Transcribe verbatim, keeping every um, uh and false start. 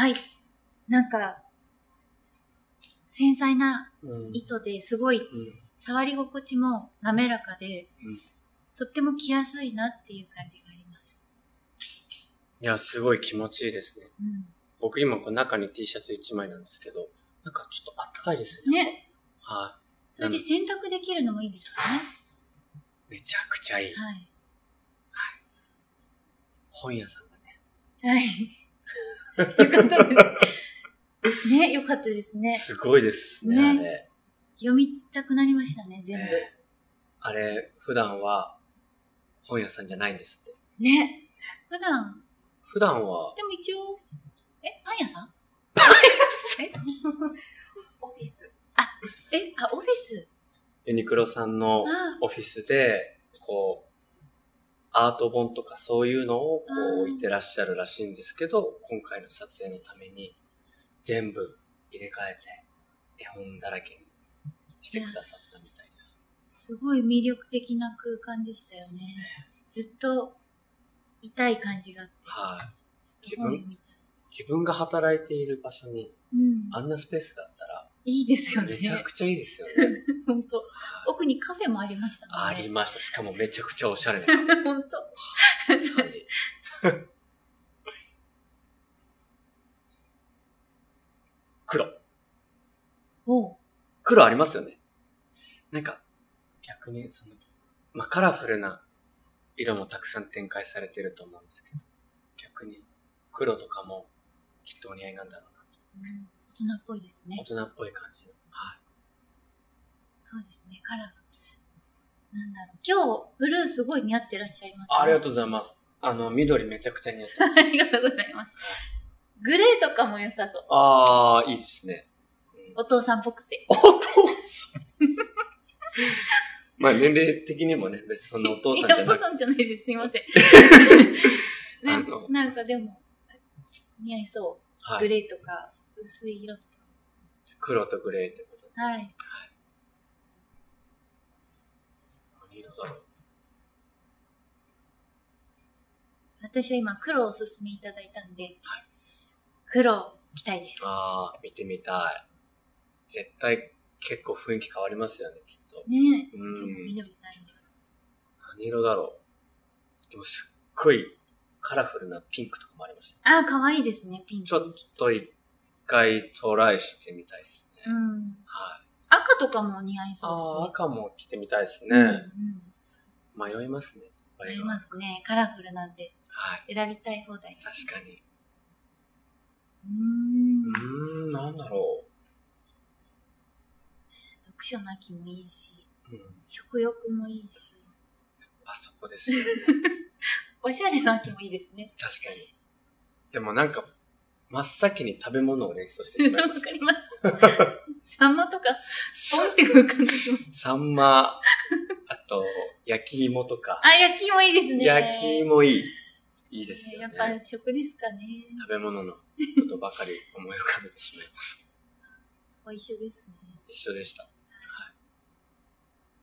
はい。なんか、繊細な糸ですごい、触り心地も滑らかで、うん、とっても着やすいなっていう感じがあります。いや、すごい気持ちいいですね。うん、僕今、中に T シャツいちまいなんですけど、なんかちょっとあったかいですね。ね。はい。それで洗濯できるのもいいですよね。めちゃくちゃいい。はい。はい、本屋さんがね。はい。よかったです。ね、よかったですね。すごいですね、ねあれ。読みたくなりましたね、全部。ね、あれ、普段は本屋さんじゃないんですって。ね。普段。普段は。でも一応、え、パン屋さんパン屋さんオフィス。あ、え、あ、オフィスユニクロさんのオフィスで、こう、アート本とかそういうのをこう置いてらっしゃるらしいんですけど、今回の撮影のために全部入れ替えて絵本だらけにしてくださったみたいです。すごい魅力的な空間でしたよね。ずっと痛い感じがあって。はい。自分、自分が働いている場所に、あんなスペースがあったら、いいですよね。めちゃくちゃいいですよね。本当。奥にカフェもありましたもんね。ありました。しかもめちゃくちゃおしゃれな。本当。黒。おう。黒ありますよね。なんか、逆に、その、まあ、カラフルな色もたくさん展開されてると思うんですけど、逆に黒とかもきっとお似合いなんだろうなと。うん大人っぽいですね。大人っぽい感じ。はい。そうですね。カラー。なんだろう。今日、ブルーすごい似合ってらっしゃいますね。ありがとうございます。あの、緑めちゃくちゃ似合ってます。ありがとうございます。グレーとかも良さそう。ああ、いいですね。お父さんっぽくて。お父さんまあ、年齢的にもね、別にそんなお父さんじゃない。いや、お父さんじゃないです。すいません。な, なんかでも、似合いそう。はい、グレーとか。薄い色とか黒とグレーってことで、はい、はい、何色だろう。私は今黒をおすすめいただいたんで、はい、黒着たいです。ああ見てみたい。絶対結構雰囲気変わりますよねきっとね。え、うん、緑ないんで何色だろう。でもすっごいカラフルなピンクとかもありました、ね、ああ可愛いですね。ピンクちょっとい一回トライしてみたいですね。うん、はい。赤とかも似合いそうですね。赤も着てみたいですね。うんうん、迷いますね。迷いますね。カラフルなんで、はい、選びたい放題です、ね。確かに。うーん。うーん、なんだろう。読書の秋もいいし、うん、食欲もいいし。やっぱそこですね。おしゃれの秋もいいですね。確かに。でもなんか。真っ先に食べ物を連想してしまいます。わかります。サンマとか、ポンって浮かんでしまう。サンマ、あと、焼き芋とか。あ、焼き芋いいですね。焼き芋いい。いいですよね。やっぱ食ですかね。食べ物のことばかり思い浮かべてしまいます。そこ一緒ですね。一緒でした。